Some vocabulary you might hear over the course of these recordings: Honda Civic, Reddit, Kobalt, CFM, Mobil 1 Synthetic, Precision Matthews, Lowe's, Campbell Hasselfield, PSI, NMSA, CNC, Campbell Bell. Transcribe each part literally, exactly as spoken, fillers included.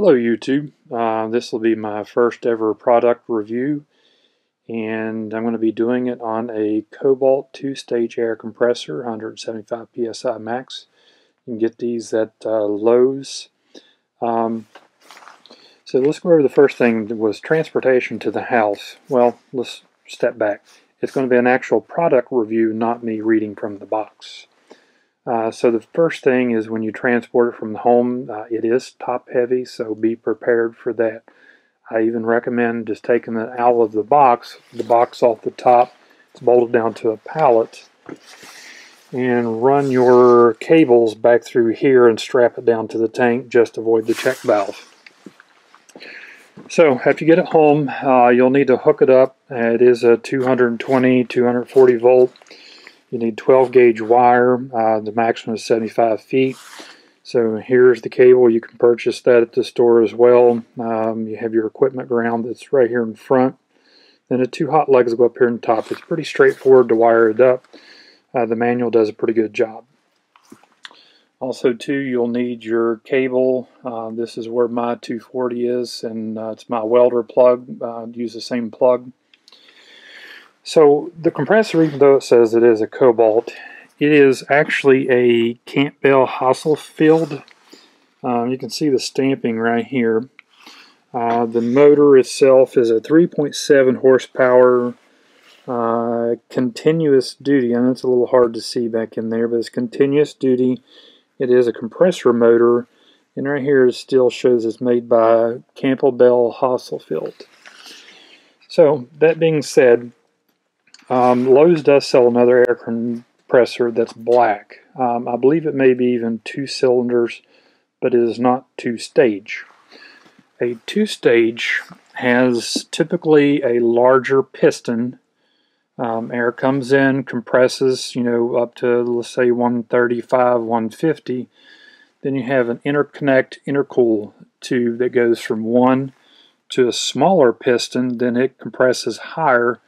Hello YouTube, uh, this will be my first ever product review, and I'm going to be doing it on a Kobalt two-stage air compressor, one seventy-five P S I max. You can get these at uh, Lowe's. Um, so let's go over the first thing, was transportation to the house. Well, let's step back. It's going to be an actual product review, not me reading from the box. Uh, so the first thing is when you transport it from the home, uh, it is top heavy, so be prepared for that. I even recommend just taking it out of the box, the box off the top, it's bolted down to a pallet, and run your cables back through here and strap it down to the tank, just avoid the check valve. So if you get it home, uh, you'll need to hook it up. It is a two twenty, two forty volt. You need twelve gauge wire, uh, the maximum is seventy-five feet. So here's the cable. You can purchase that at the store as well. Um, you have your equipment ground that's right here in front. Then the two hot legs go up here on top. It's pretty straightforward to wire it up. Uh, the manual does a pretty good job. Also too, you'll need your cable. Uh, this is where my two forty is, and uh, it's my welder plug. Uh, use the same plug. So the compressor, even though it says it is a Kobalt, it is actually a Campbell Hasselfield. Um, you can see the stamping right here. Uh, the motor itself is a three point seven horsepower uh, continuous duty. I know it's a little hard to see back in there, but it's continuous duty. It is a compressor motor, and right here it still shows it's made by Campbell Bell Hasselfield. So that being said, Um, Lowe's does sell another air compressor that's black. Um, I believe it may be even two cylinders, but it is not two-stage. A two-stage has typically a larger piston. Um, air comes in, compresses, you know, up to, let's say, one thirty-five, one fifty. Then you have an interconnect intercool tube that goes from one to a smaller piston, then it compresses higher,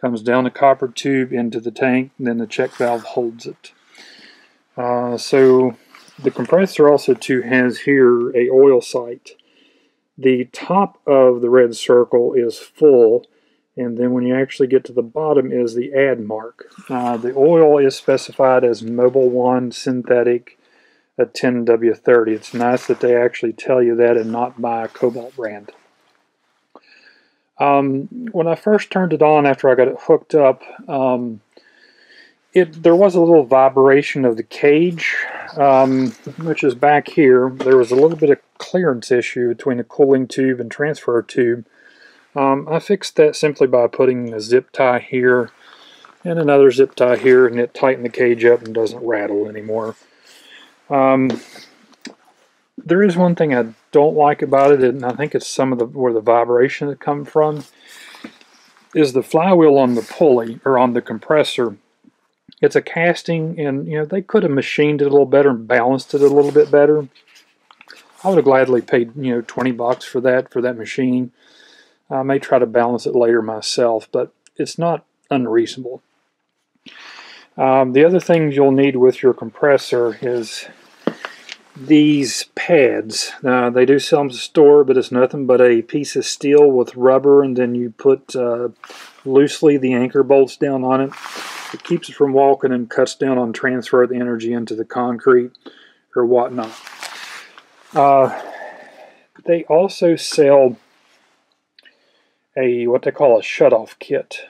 comes down the copper tube into the tank, and then the check valve holds it. Uh, so the compressor also too has here a oil sight. The top of the red circle is full, and then when you actually get to the bottom is the add mark. Uh, the oil is specified as Mobil one Synthetic, a ten W thirty. It's nice that they actually tell you that and not by a Kobalt brand. Um, when I first turned it on after I got it hooked up, um, it there was a little vibration of the cage, um, which is back here. There was a little bit of clearance issue between the cooling tube and transfer tube. Um, I fixed that simply by putting a zip tie here and another zip tie here, and it tightened the cage up and doesn't rattle anymore. Um, There is one thing I don't like about it, and I think it's some of the where the vibration that come from, is the flywheel on the pulley or on the compressor. It's a casting, and you know they could have machined it a little better and balanced it a little bit better. I would have gladly paid you know twenty bucks for that for that machine. I may try to balance it later myself, but it's not unreasonable. Um, the other things you'll need with your compressor is these pads. Now they do sell them at the store, but it's nothing but a piece of steel with rubber, and then you put uh, loosely the anchor bolts down on it. It keeps it from walking and cuts down on transfer of the energy into the concrete or whatnot. Uh, they also sell a what they call a shutoff kit.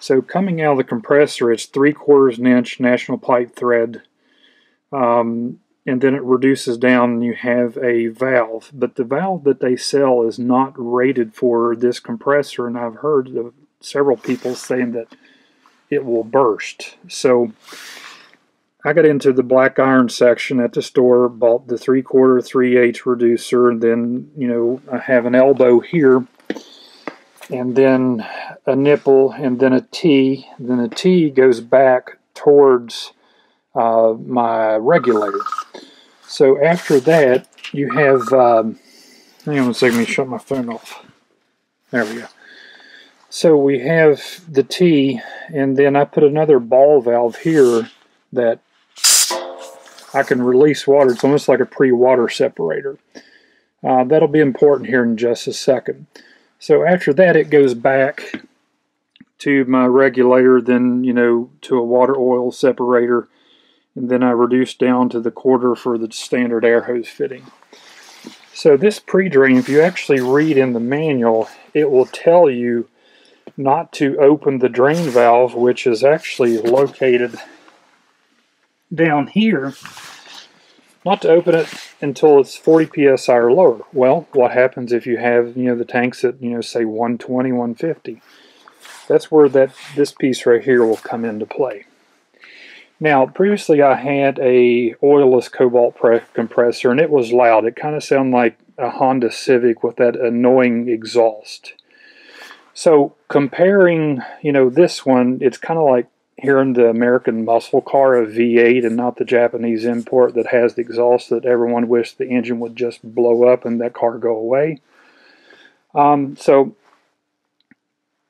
So coming out of the compressor, it's three quarters an inch national pipe thread. Um, and then it reduces down and you have a valve. But the valve that they sell is not rated for this compressor, and I've heard of several people saying that it will burst. So I got into the black iron section at the store, bought the three-quarter, three-eighths reducer, and then, you know, I have an elbow here, and then a nipple, and then a T. Then the T goes back towards uh, my regulator. So after that, you have, um, hang on a second, let me shut my phone off. There we go. So we have the T, and then I put another ball valve here that I can release water. It's almost like a pre-water separator. Uh, that'll be important here in just a second. So after that, it goes back to my regulator, then, you know, to a water oil separator, and then I reduce down to the quarter for the standard air hose fitting. So this pre-drain, if you actually read in the manual, it will tell you not to open the drain valve, which is actually located down here, not to open it until it's forty P S I or lower. Well, what happens if you have, you know, the tanks at, you know, say one twenty, one fifty? That's where that this piece right here will come into play. Now, previously I had a oilless Kobalt compressor, and it was loud. It kind of sounded like a Honda Civic with that annoying exhaust. So comparing, you know, this one, it's kind of like hearing the American muscle car, a V eight, and not the Japanese import that has the exhaust that everyone wished the engine would just blow up and that car go away. Um, so,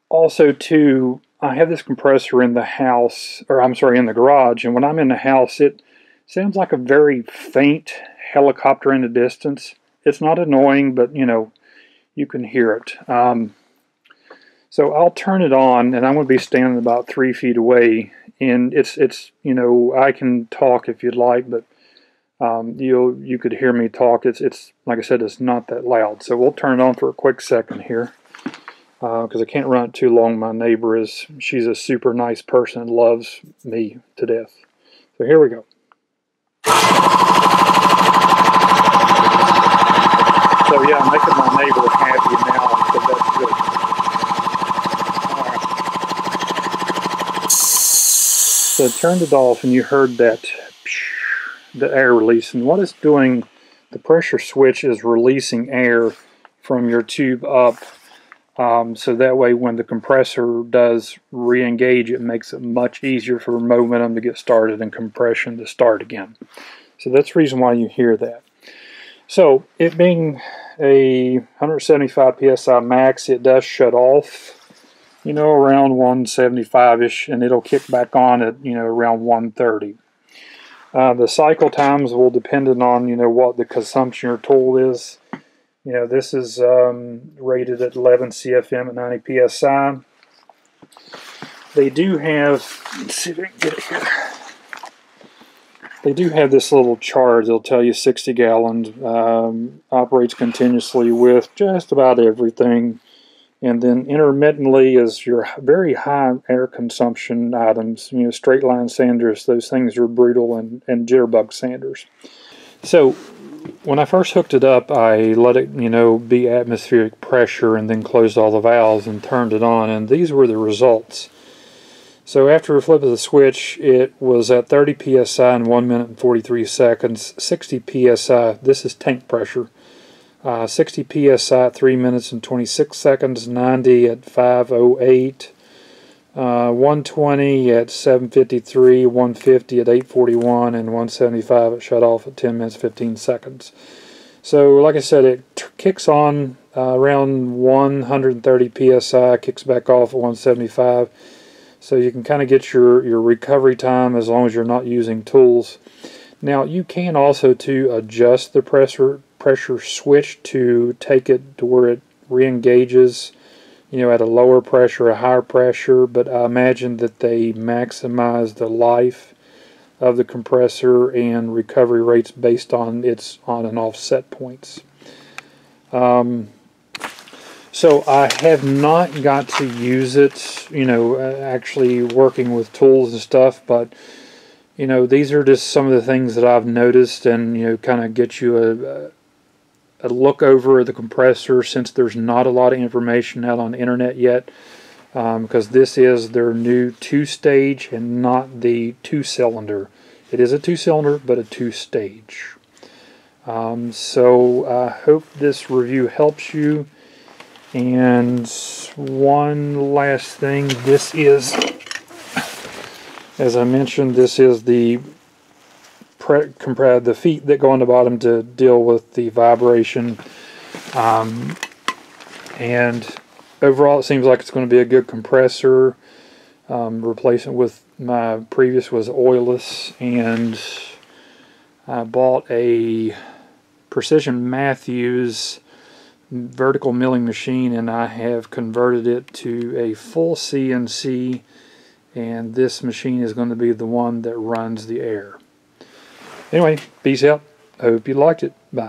also too, I have this compressor in the house, or I'm sorry, in the garage, and when I'm in the house, it sounds like a very faint helicopter in the distance. It's not annoying, but, you know, you can hear it. Um, so I'll turn it on, and I'm going to be standing about three feet away, and it's, it's you know, I can talk if you'd like, but um, you'll, you could hear me talk. It's, it's, like I said, it's not that loud. So we'll turn it on for a quick second here, because uh, I can't run it too long. My neighbor is, she's a super nice person and loves me to death. So here we go. So yeah, I'm making my neighbor happy now, so that's good. All right. So I turned it off, and you heard that, the air release. And what it's doing, the pressure switch is releasing air from your tube up. Um, so that way when the compressor does re-engage, it makes it much easier for momentum to get started and compression to start again. So that's the reason why you hear that. So it being a one seventy-five P S I max, it does shut off, you know, around one seventy-five-ish, and it'll kick back on at, you know, around one thirty. Uh, the cycle times will depend on, you know, what the consumption or tool is. You know, this is um, rated at eleven C F M at ninety P S I. They do have, let's see if I can get it here. They do have this little chart. They'll tell you sixty gallons, um, operates continuously with just about everything. And then intermittently is your very high air consumption items. You know, straight line sanders, those things are brutal, and, and jitterbug sanders. So, when I first hooked it up, I let it, you know, be atmospheric pressure, and then closed all the valves and turned it on, and these were the results. So after a flip of the switch, it was at thirty P S I in one minute and forty-three seconds, sixty P S I, this is tank pressure, uh, sixty P S I at three minutes and twenty-six seconds, ninety at five oh eight, uh, one twenty at seven fifty-three, one fifty at eight forty-one, and one seventy-five at shut off at ten minutes fifteen seconds. So like I said, it t kicks on uh, around one thirty P S I, kicks back off at one seventy-five, so you can kind of get your your recovery time as long as you're not using tools. Now you can also to adjust the pressure pressure switch to take it to where it re-engages, you know, at a lower pressure, a higher pressure, but I imagine that they maximize the life of the compressor and recovery rates based on its on and off set points. Um, so I have not got to use it, you know, actually working with tools and stuff, but, you know, these are just some of the things that I've noticed, and, you know, kind of get you a, a a look over the compressor, since there's not a lot of information out on the internet yet, because um, this is their new two-stage and not the two-cylinder. It is a two-cylinder, but a two-stage. Um, so I hope this review helps you. And one last thing, this is, as I mentioned, this is the the feet that go on the bottom to deal with the vibration, um, and overall it seems like it's going to be a good compressor. Um, replacement with my previous was oilless, and I bought a Precision Matthews vertical milling machine, and I have converted it to a full C N C, and this machine is going to be the one that runs the air. Anyway, peace out. Hope you liked it. Bye.